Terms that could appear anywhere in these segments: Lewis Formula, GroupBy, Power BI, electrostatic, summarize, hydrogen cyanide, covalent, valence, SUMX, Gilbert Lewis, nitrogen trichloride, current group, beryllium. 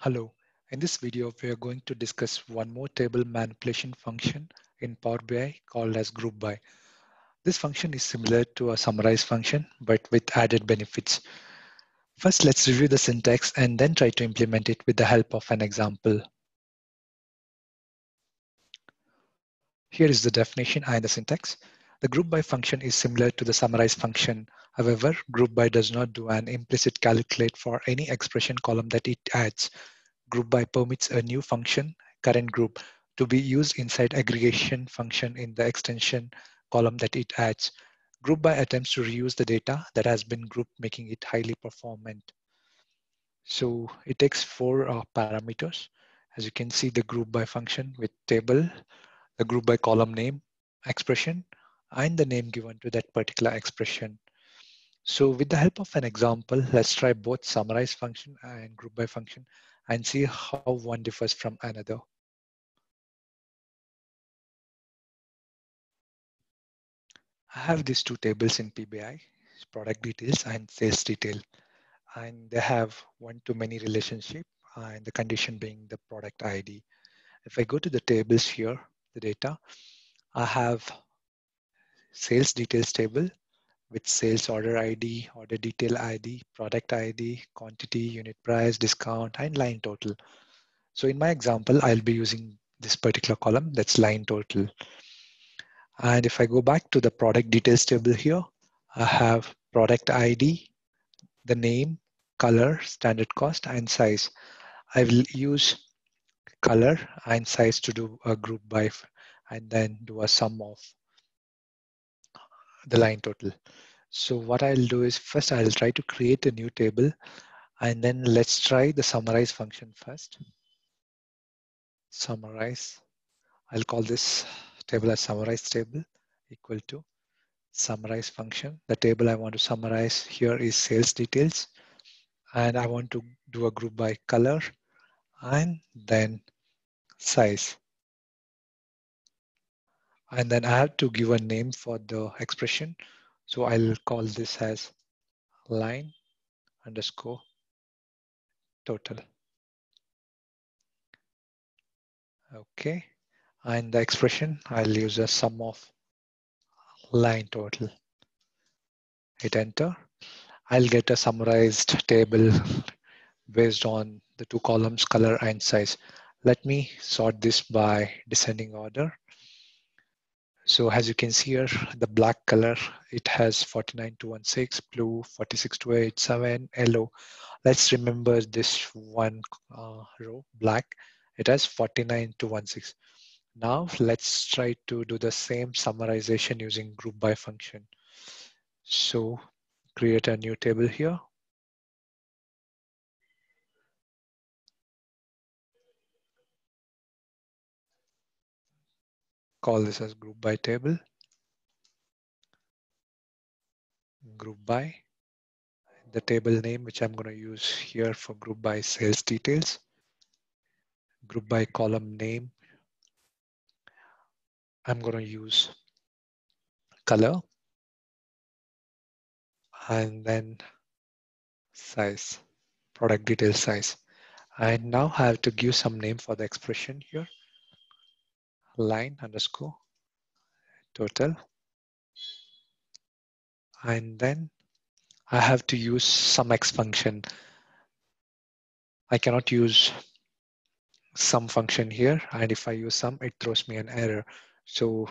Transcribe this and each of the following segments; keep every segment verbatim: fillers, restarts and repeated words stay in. Hello, in this video, we are going to discuss one more table manipulation function in Power B I called as GroupBy. This function is similar to a summarize function, but with added benefits. First, let's review the syntax and then try to implement it with the help of an example. Here is the definition and the syntax. The GroupBy function is similar to the summarize function. However, GroupBy does not do an implicit calculate for any expression column that it adds. GroupBy permits a new function, current group, to be used inside aggregation function in the extension column that it adds. GroupBy attempts to reuse the data that has been grouped, making it highly performant. So it takes four uh, parameters. As you can see, the GroupBy function with table, the GroupBy column name, expression, and the name given to that particular expression. So with the help of an example, let's try both summarize function and GroupBy function and see how one differs from another. I have these two tables in P B I, product details and sales detail. And they have one-to-many relationship and the condition being the product I D. If I go to the tables here, the data, I have sales details table with sales order I D, order detail I D, product I D, quantity, unit price, discount, and line total. So in my example, I'll be using this particular column that's line total. And if I go back to the product details table here, I have product I D, the name, color, standard cost, and size. I will use color and size to do a group by and then do a sum of the line total. So what I'll do is first I'll try to create a new table and then let's try the summarize function first. Summarize, I'll call this table as summarize table equal to summarize function. The table I want to summarize here is sales details and I want to do a group by color and then size. And then I have to give a name for the expression. So I'll call this as line underscore total. Okay. And the expression, I'll use a sum of line total. Hit enter. I'll get a summarized table based on the two columns, color and size. Let me sort this by descending order. So as you can see here, the black color, it has forty-nine two sixteen, blue forty-six two eighty-seven, yellow. Let's remember this one uh, row, black. It has forty-nine two sixteen. Now let's try to do the same summarization using GroupBy function. So create a new table here. Call this as group by table, group by, the table name, which I'm going to use here for group by sales details, group by column name. I'm going to use color and then size, product detail size. I now have to give some name for the expression here. Line underscore total, and then I have to use SUMX function. I cannot use sum function here, and if I use sum, it throws me an error. So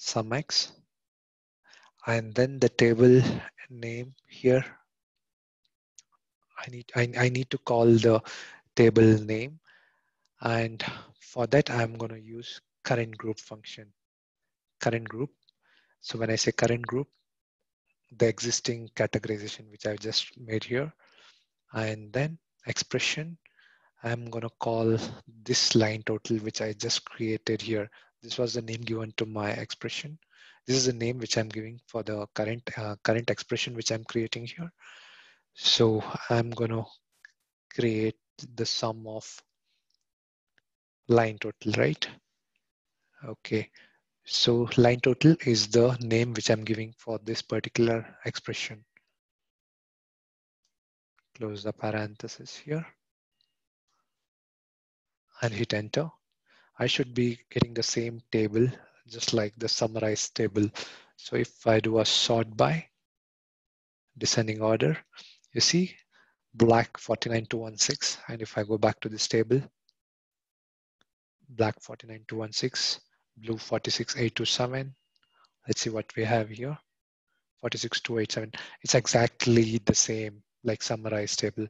SUMX, and then the table name here. I need I, I need to call the table name, and for that I'm going to use current group function, current group. So when I say current group, the existing categorization which I've just made here, and then expression, I'm going to call this line total, which I just created here. This was the name given to my expression. This is the name which I'm giving for the current, uh, current expression, which I'm creating here. So I'm going to create the sum of line total, right? Okay, so line total is the name which I'm giving for this particular expression. Close the parenthesis here. and hit enter, I should be getting the same table, just like the summarize table. So if I do a sort by descending order, you see black forty-nine to sixteen. And if I go back to this table, black forty-nine to sixteen, blue forty-six eight two seven. Let's see what we have here. forty-six two eight seven. It's exactly the same like summarize table.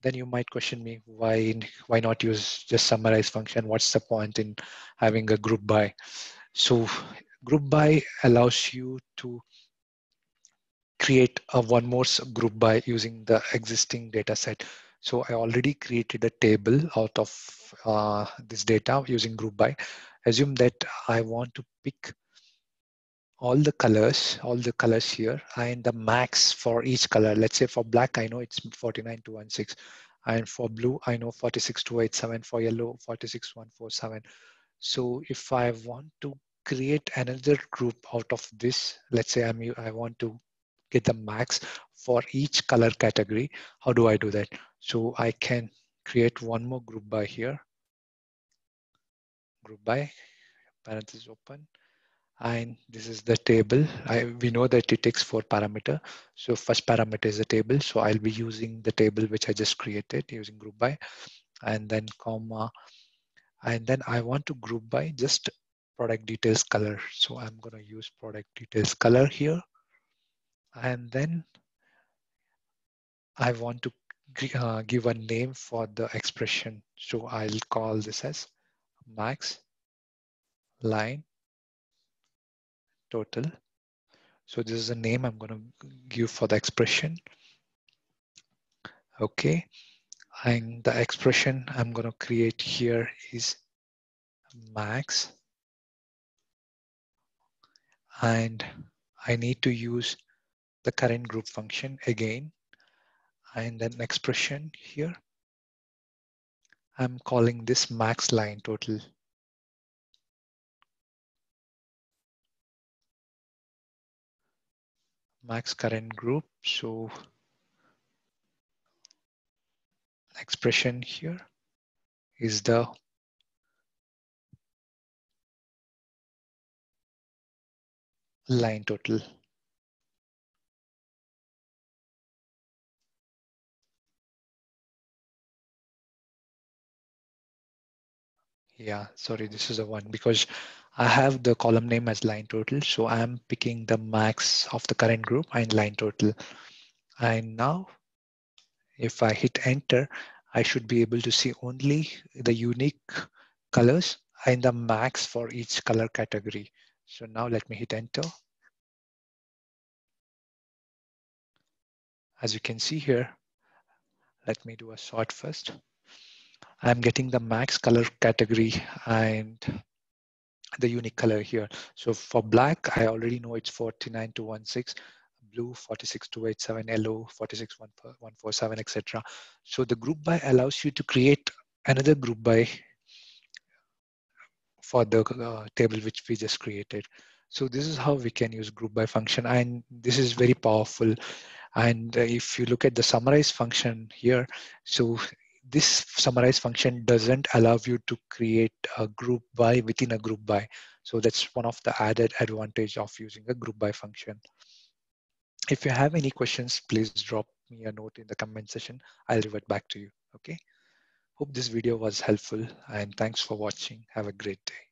Then you might question me, why why not use just summarize function? What's the point in having a group by? So group by allows you to create a one more group by using the existing data set. So I already created a table out of uh, this data using group by. Assume that I want to pick all the colors, all the colors here, and the max for each color. Let's say for black, I know it's forty-nine to sixteen, and for blue, I know forty-six two eight seven, for yellow, forty-six one four seven. So if I want to create another group out of this, let's say I'm, I want to get the max for each color category, how do I do that? So I can create one more group by here, group by, parentheses open. And this is the table. I, we know that it takes four parameters. So first parameter is the table. So I'll be using the table which I just created using group by, and then comma. And then I want to group by just product details color. So I'm going to use product details color here. And then I want to uh, give a name for the expression. So I'll call this as max line total. So this is the name I'm going to give for the expression. Okay. And the expression I'm going to create here is max. And I need to use the current group function again. And then expression here, I'm calling this max line total. Max current group, so expression here is the line total. Yeah, sorry, this is the one because I have the column name as line total. So I'm picking the max of the current group and line total. And now if I hit enter, I should be able to see only the unique colors and the max for each color category. So now let me hit enter. As you can see here, let me do a sort first. I'm getting the max color category and the unique color here. So for black, I already know it's forty-nine to sixteen, blue forty-six two eight seven, yellow forty-six one four seven, et cetera. So the group by allows you to create another group by for the uh, table which we just created. So this is how we can use group by function, and this is very powerful. And if you look at the summarize function here, so this summarize function doesn't allow you to create a group by within a group by. So that's one of the added advantage of using a group by function. If you have any questions, please drop me a note in the comment section. I'll revert back to you, okay? Hope this video was helpful, and thanks for watching. Have a great day.